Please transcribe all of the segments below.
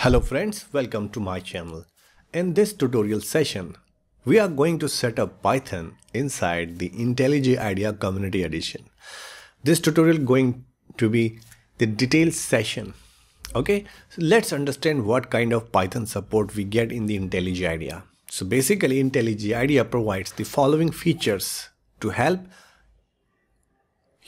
Hello friends, welcome to my channel. In this tutorial session, we are going to set up Python inside the IntelliJ IDEA Community Edition. This tutorial going to be the detailed session. Okay, so let's understand what kind of Python support we get in the IntelliJ IDEA. So basically IntelliJ IDEA provides the following features to help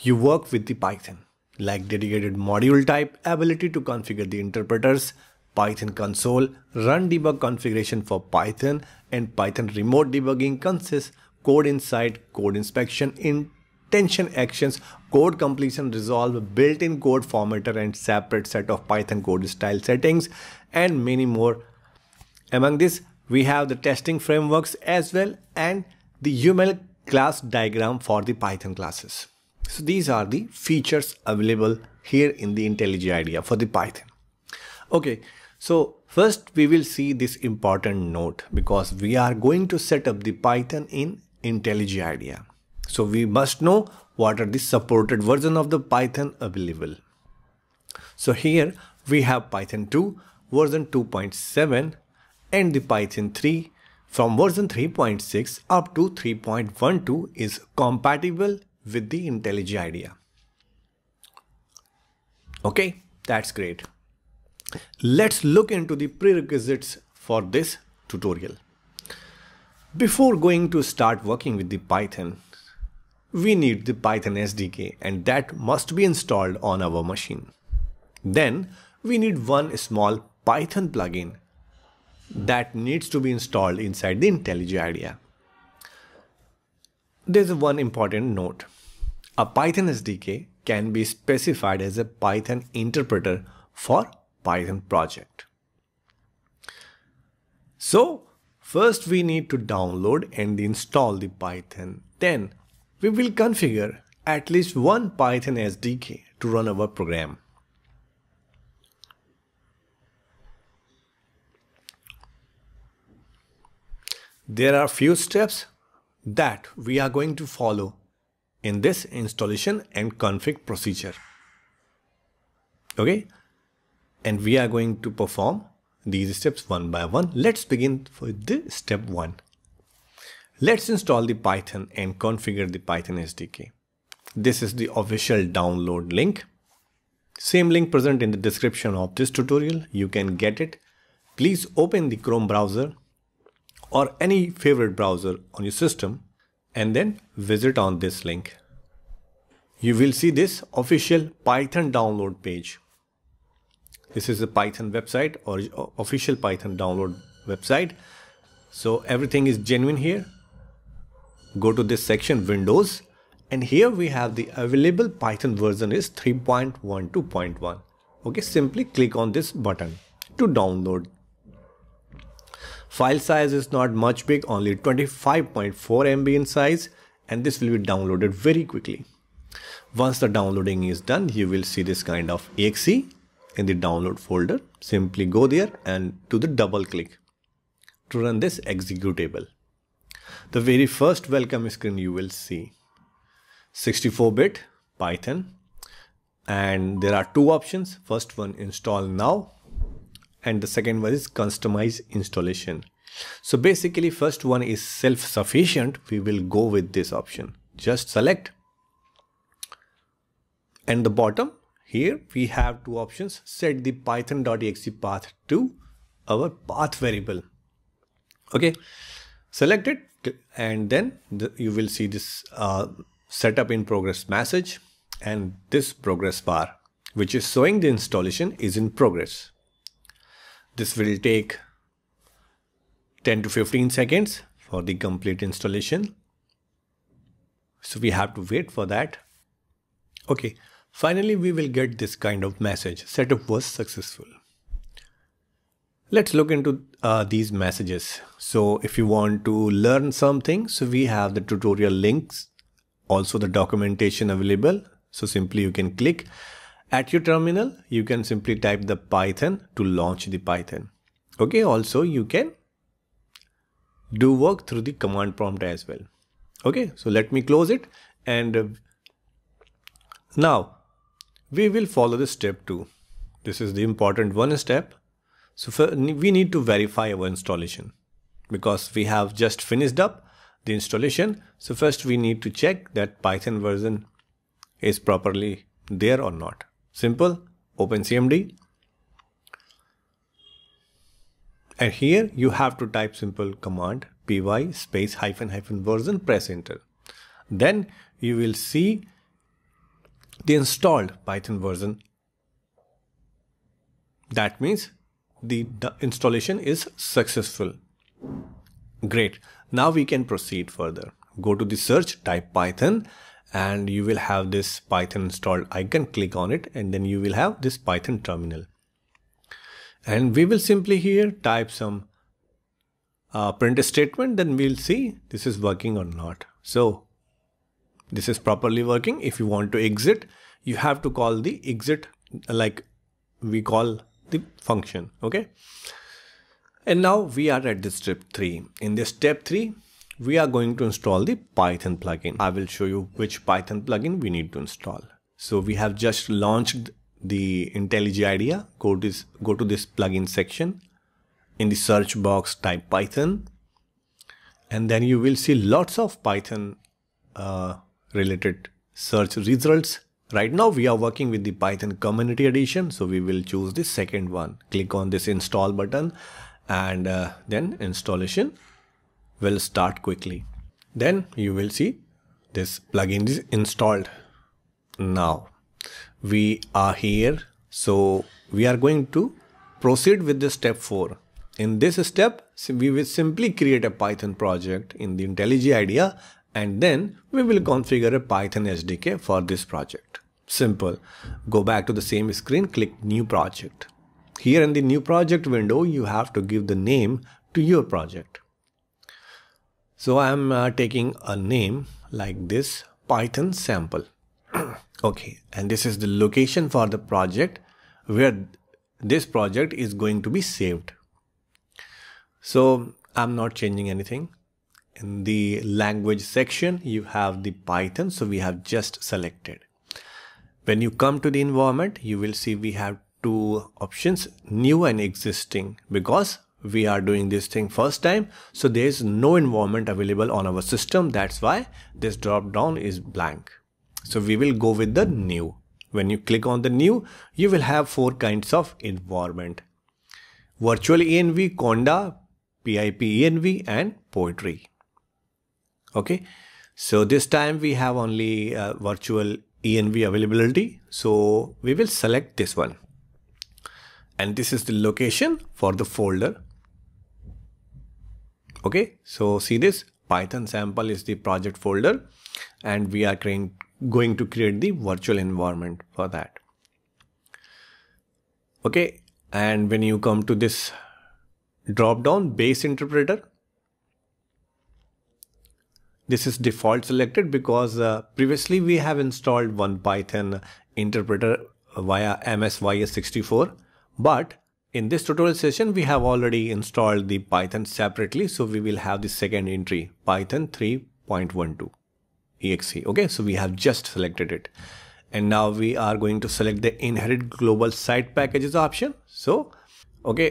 you work with the Python, like dedicated module type, ability to configure the interpreters, Python console, run debug configuration for Python, and Python remote debugging consists code insight, code inspection, intention actions, code completion resolve, built-in code formatter, and separate set of Python code style settings, and many more. Among this, we have the testing frameworks as well and the UML class diagram for the Python classes. So these are the features available here in the IntelliJ IDEA for the Python. Okay, so first we will see this important note because we are going to set up the Python in IntelliJ IDEA. So we must know what are the supported version of the Python available. So here we have Python 2 version 2.7 and the Python 3 from version 3.6 up to 3.12 is compatible with the IntelliJ IDEA. Okay, that's great. Let's look into the prerequisites for this tutorial. Before going to start working with the Python, we need the Python SDK and that must be installed on our machine. Then we need one small Python plugin that needs to be installed inside the IntelliJ IDEA. There's one important note. A Python SDK can be specified as a Python interpreter for Python project. So first we need to download and install the Python. Then we will configure at least one Python SDK to run our program. There are few steps that we are going to follow in this installation and config procedure. Okay, and we are going to perform these steps one by one. Let's begin with the step one. Let's install the Python and configure the Python SDK. This is the official download link. Same link present in the description of this tutorial. You can get it. Please open the Chrome browser or any favorite browser on your system and then visit on this link. You will see this official Python download page. This is the Python website or official Python download website. So everything is genuine here. Go to this section Windows and here we have the available Python version is 3.12.1. Okay, simply click on this button to download. File size is not much big, only 25.4 MB in size, and this will be downloaded very quickly. Once the downloading is done, you will see this kind of exe in the download folder. Simply go there and do the double click to run this executable. The very first welcome screen you will see 64-bit Python, and there are two options. First one, install now. And the second one is customize installation. So basically first one is self-sufficient. We will go with this option. Just select. And the bottom here we have two options. Set the python.exe path to our path variable. Okay. Select it and then you will see this setup in progress message and this progress bar which is showing the installation is in progress. This will take 10 to 15 seconds for the complete installation. So we have to wait for that. Okay, finally we will get this kind of message. Setup was successful. Let's look into these messages. So if you want to learn something, so we have the tutorial links, also the documentation available. So simply you can click. At your terminal, you can simply type the Python to launch the Python. Okay, also you can do work through the command prompt as well. Okay, so let me close it. And now we will follow the step two. This is the important one step. So we need to verify our installation because we have just finished up the installation. So first we need to check that Python version is properly there or not. Simple, open CMD. And here you have to type simple command py space -- version, press enter. Then you will see the installed Python version. That means the installation is successful. Great. Now we can proceed further. Go to the search, type Python, and you will have this Python installed icon. Click on it and then you will have this Python terminal. And we will simply here type some print statement, then we'll see this is working or not. So this is properly working. If you want to exit, you have to call the exit like we call the function. Okay. And now we are at this step 3. In this step 3, we are going to install the Python plugin. I will show you which Python plugin we need to install. So we have just launched the IntelliJ IDEA. Go to this plugin section. In the search box, type Python. And then you will see lots of Python related search results. Right now we are working with the Python Community Edition. So we will choose the second one. Click on this install button. And then installation will start quickly. Then you will see this plugin is installed. Now we are here. So we are going to proceed with the step 4. In this step, we will simply create a Python project in the IntelliJ IDEA. And then we will configure a Python SDK for this project. Simple. Go back to the same screen. Click new project. Here in the new project window, you have to give the name to your project. So I am taking a name like this, Python sample. Okay, and this is the location for the project where this project is going to be saved. So I'm not changing anything. In the language section, you have the Python. So we have just selected. When you come to the environment, you will see we have two options, new and existing, because we are doing this thing first time. So there is no environment available on our system. That's why this drop down is blank. So we will go with the new. When you click on the new, you will have 4 kinds of environment: virtual ENV, Conda, PIP ENV, and Poetry. Okay. So this time we have only virtual ENV availability. So we will select this one. And this is the location for the folder. Okay, so see this Python sample is the project folder and we are going to create the virtual environment for that. Okay, and when you come to this drop down base interpreter, this is default selected because previously we have installed one Python interpreter via MSYS64. But in this tutorial session, we have already installed the Python separately. So we will have the second entry, Python 3.12 exe. Okay, so we have just selected it. And now we are going to select the inherit global site packages option. So, okay.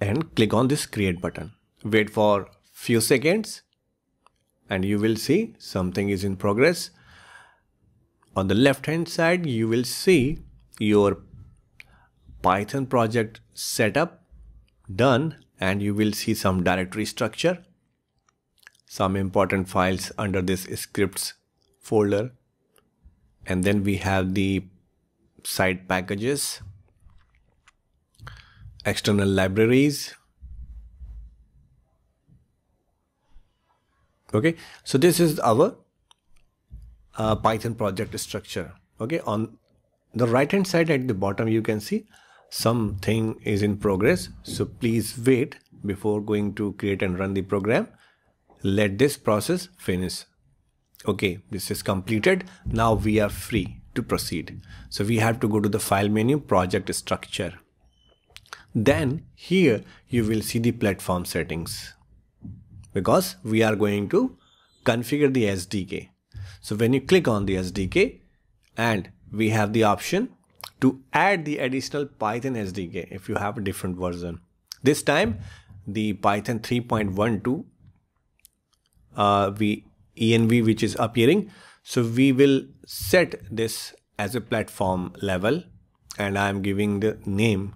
And click on this create button. Wait for few seconds. And you will see something is in progress. On the left hand side, you will see your Python project setup done, and you will see some directory structure, some important files under this scripts folder, and then we have the site packages, external libraries. Okay, so this is our Python project structure. Okay, on the right hand side at the bottom, you can see something is in progress. So please wait before going to create and run the program. Let this process finish. Okay, this is completed. Now we are free to proceed. So we have to go to the file menu, project structure. Then here you will see the platform settings because we are going to configure the SDK. So when you click on the SDK, and we have the option to add the additional Python SDK if you have a different version. This time, the Python 3.12 ENV which is appearing. So we will set this as a platform level, and I am giving the name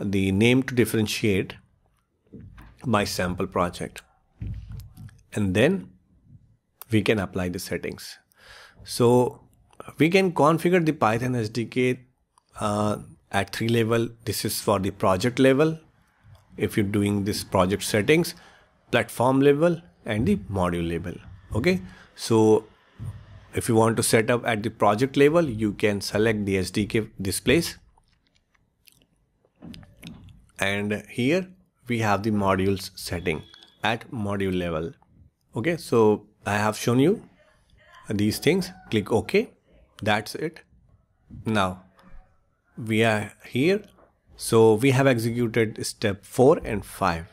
to differentiate my sample project, and then we can apply the settings. So we can configure the Python SDK at 3 level. This is for the project level, if you're doing this project settings, platform level and the module level. Okay, so if you want to set up at the project level, you can select the SDK displays, and here we have the modules setting at module level. Okay, so I have shown you these things. Click OK. That's it. Now we are here. So we have executed step 4 and 5.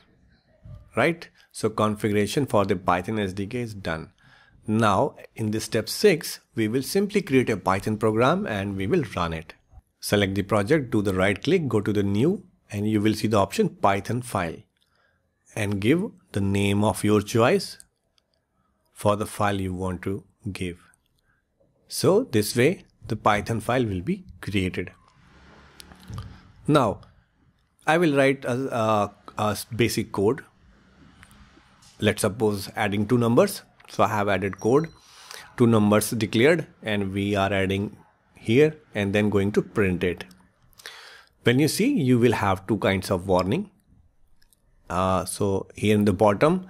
Right? So configuration for the Python SDK is done. Now in this step 6, we will simply create a Python program and we will run it. Select the project, do the right click, go to the new, and you will see the option Python file, and give the name of your choice for the file you want to give. So this way the Python file will be created. Now I will write a basic code. Let's suppose adding 2 numbers. So I have added code, 2 numbers declared, and we are adding here and then going to print it. When you see, you will have 2 kinds of warning. So here in the bottom,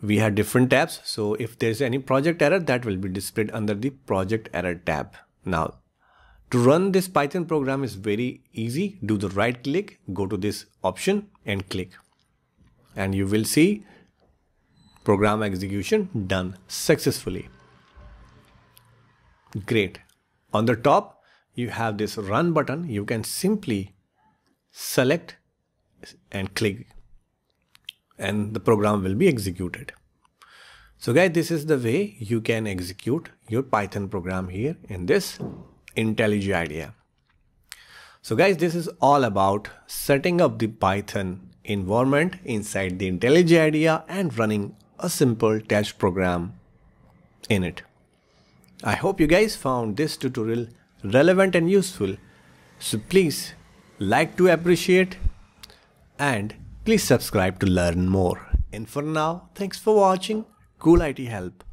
we have different tabs. So if there's any project error, that will be displayed under the project error tab. Now to run this Python program is very easy. Do the right click, go to this option and click, and you will see program execution done successfully. Great. On the top, you have this run button. You can simply select and click, and the program will be executed. So guys, this is the way you can execute your Python program here in this IntelliJ IDEA. So guys, this is all about setting up the Python environment inside the IntelliJ IDEA and running a simple test program in it. I hope you guys found this tutorial relevant and useful. So please like to appreciate, and please subscribe to learn more. And for now, thanks for watching Cool IT Help.